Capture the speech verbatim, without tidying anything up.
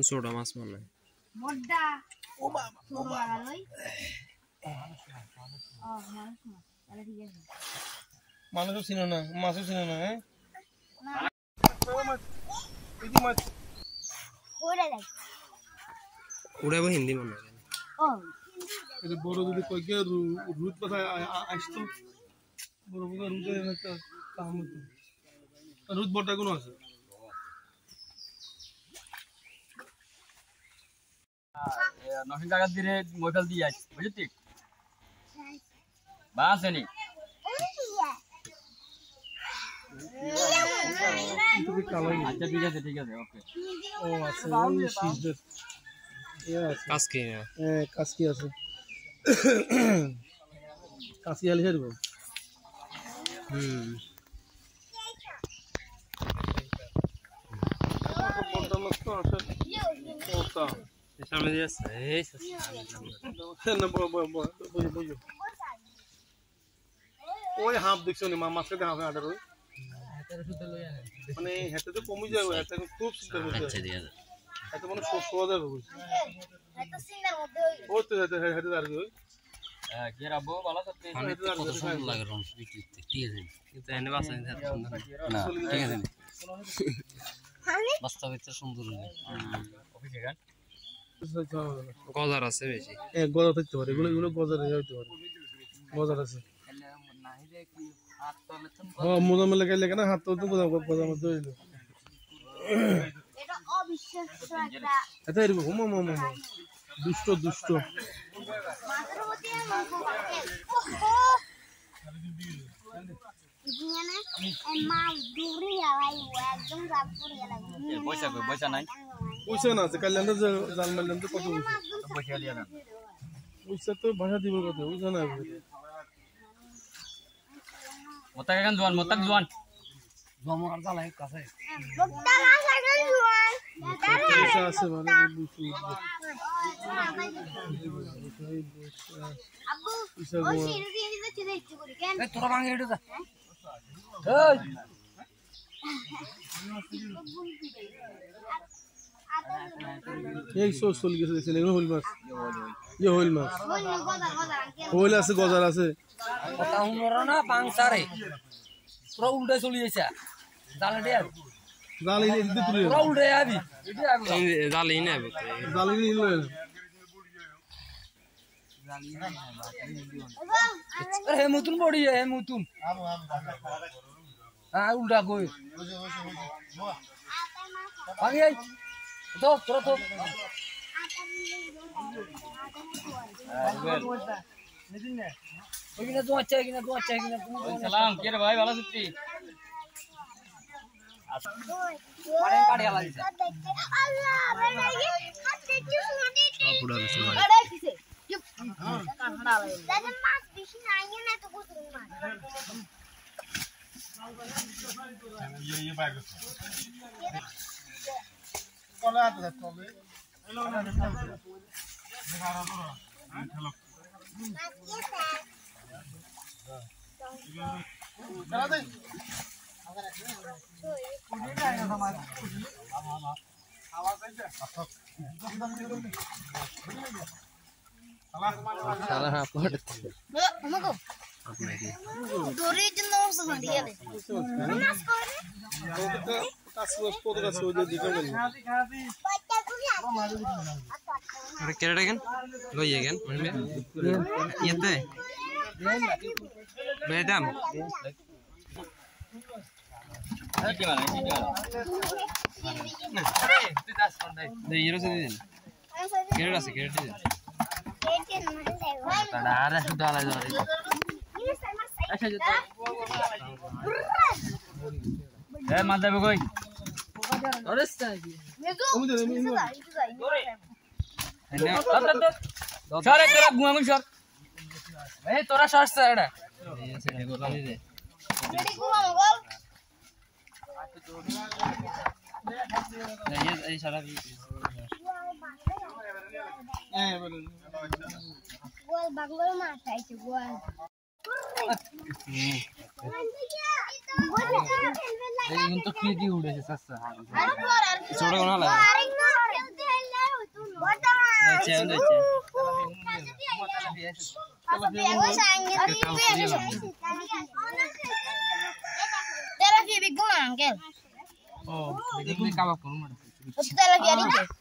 صورة ما اسمها مدة مالك سينانا ماسو سينانا نحن نحن نحن نحن نحن نحن سامي يا سيدي انا بو بو بو بو بو اوه هاف ديكشن ما ماسك ده هاف اندر هتر شو دلو يعني মানে هتر তো কমই যায় হ্যাঁ তখন খুব সুন্দর হচ্ছে আচ্ছা দিয়া দাও এটা মনে সোজা যাবে এটা সিনার মধ্যে ও তো এটা হেড আর কি হ্যাঁ কি রাবো ভালো করতে কত সুন্দর লাগে রং বিচিত্র ঠিক আছে কিন্তু এনে বাসা না ঠিক আছে বাস্তবিত সুন্দর ওকে গান গজার আছে বেশি এক গজা থাকতে পারে এগুলো এগুলো গজারে হইতে পারে গজার আছে হ্যাঁ মোজা মেলে গেলে কেন হাত তো গজা গজা মধ্যে হইলো এটা অবিশ্বাস্য একটা এটা এরকম হুম হুম হুম দুষ্ট দুষ্ট মাথার মধ্যে মাংস থাকে ইগিনা এ মা দূরে আই একদম রাত পড়ে লাগে পয়সা কই পয়সা নাই ويسا ناس كلا ناس زال ملنا نتو كتو بحشة لينا ويسا تو بحشة دي بقى كتو ويسا ناس متى كان زوان متى زوان زوان ما كان زاله كاسه متى ما كان زوان متى ما كان زوان أبو أشيل في هذا كذا يجيبولي كان ترى بانغ هذا يا سو سو ليك سو ليك هول ماس يا هول ماس هول আছে গজার আছে কথা হুনরা না পাংসারে পুরো উল্টা চলে যাইছে জালডে আর জালি ইনতে তুলে পুরো উল্টা আবি জালি না জালি নি লয় জালি না আরে মুতুন বড়ি হে মুতুন আমো আমো হ্যাঁ উল্টা কই ওজে ওজে ওয়া ভাঙে دو ترى تو اجينا دو اچھا اجينا دو اچھا اجينا سلام كير بھائی والا ستی پڑھیں کاٹ گیا لگا اللہ بھائی ہاتھ دے تو سونے دے پڑا کسے ہاں کھڑا ہے لیکن ماس بیش نہیں ہے تو کچھ نہیں یہ یہ بھائی ولا هذا طوبه انا انا انا انا انا انا انا كاسوس بودرا سودي ديكمل كيردين لويجن يدي مدام يا ماذا بقول؟ أرسل. يا زوج. أمي ده أمي ده. دوري. أنا. أنت أنت. সর তোরা গুয়াঙ্গুল সর এই তোরা সরছ এডা রেডি গুয়া বল এই এই সারা এই বল গোল বাংলার মাছ আইছে গোল এই ইন তো কি দি উড়েছে সস্তা ছোট কোনা লাগে ترى في بيجون عنك. أوه. بيجون كابا كلهم. ترى في أرينا.